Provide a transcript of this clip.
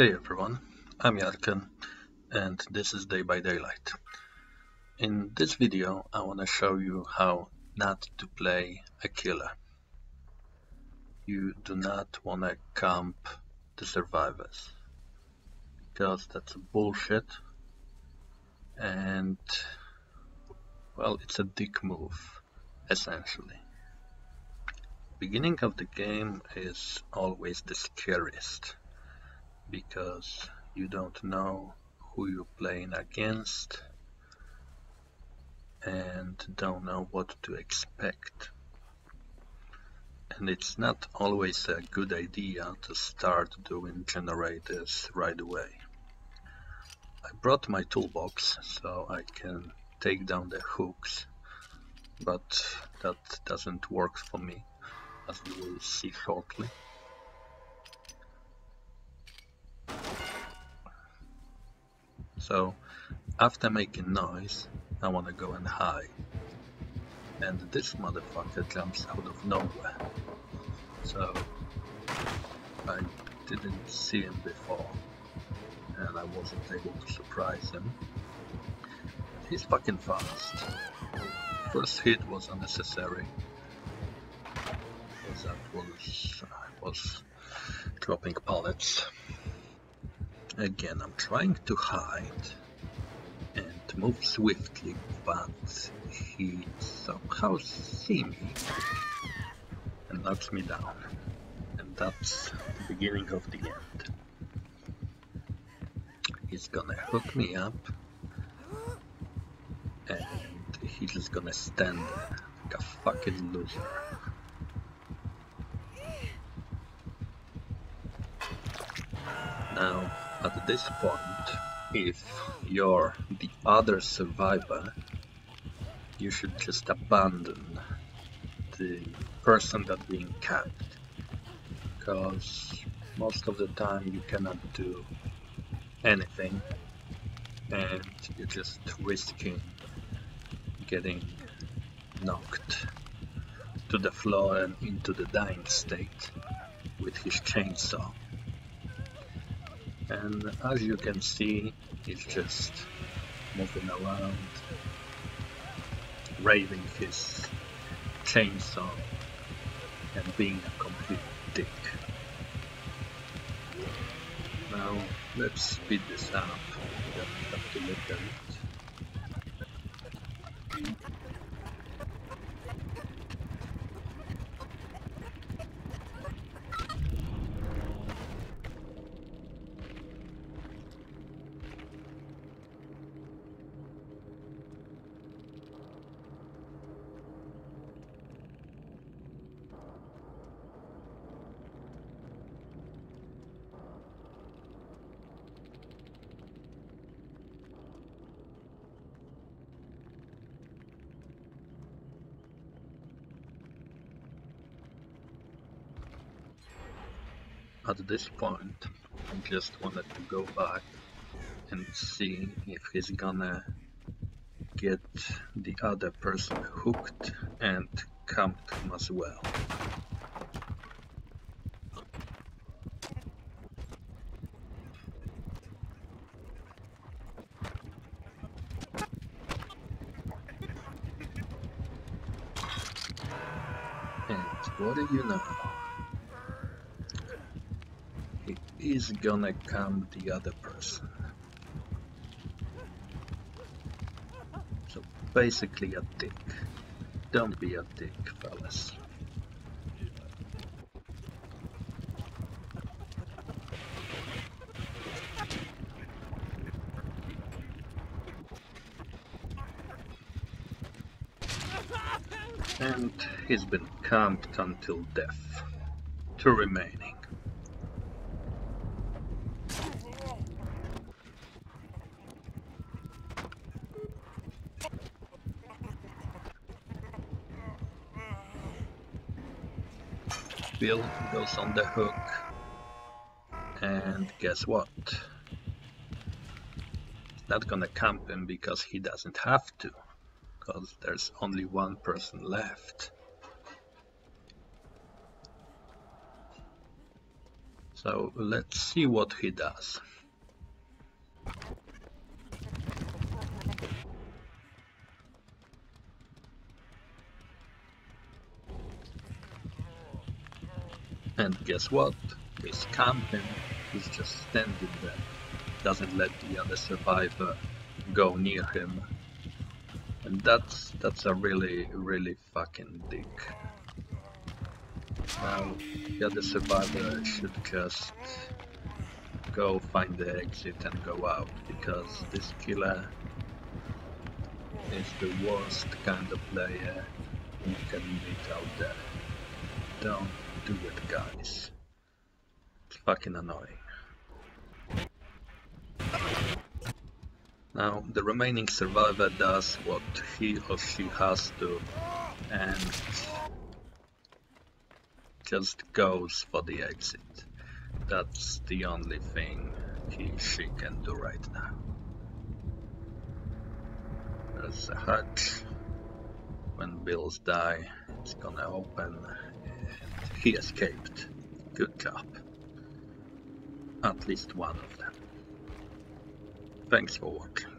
Hey everyone, I'm Jarkin and this is Dead by Daylight. In this video I want to show you how not to play a killer. You do not want to camp the survivors because that's bullshit and well, it's a dick move essentially. Beginning of the game is always the scariest, because you don't know who you're playing against and don't know what to expect. And it's not always a good idea to start doing generators right away. I brought my toolbox so I can take down the hooks, but that doesn't work for me, as you will see shortly. So, after making noise, I wanna go and hide. And this motherfucker jumps out of nowhere. So, I didn't see him before, and I wasn't able to surprise him. He's fucking fast. First hit was unnecessary, because I was dropping pallets. Again, I'm trying to hide and move swiftly, but he somehow sees me and knocks me down. And that's the beginning of the end. He's gonna hook me up and he's just gonna stand there like a fucking loser. Now, at this point, if you're the other survivor, you should just abandon the person that's being camped, because most of the time you cannot do anything and you're just risking getting knocked to the floor and into the dying state with his chainsaw. And as you can see, he's just moving around, waving his chainsaw and being a complete dick. Now let's speed this up, we don't have to look at it. At this point, I just wanted to go back and see if he's gonna get the other person hooked and come to him as well. And what do you know? He's gonna come the other person. So basically a dick. Don't be a dick, fellas. And he's been camped until death. Two remaining. Bill goes on the hook, and guess what? Not gonna camp him because he doesn't have to, because there's only one person left. So let's see what he does. And guess what? He's camping, he's just standing there. Doesn't let the other survivor go near him. And that's a really fucking dick. Now the other survivor should just go find the exit and go out, because this killer is the worst kind of player you can meet out there. Don't do it, guys. It's fucking annoying. Now the remaining survivor does what he or she has to and just goes for the exit. That's the only thing she can do right now. There's a hatch. When Bills die, it's gonna open. He escaped. Good job. At least one of them. Thanks for watching.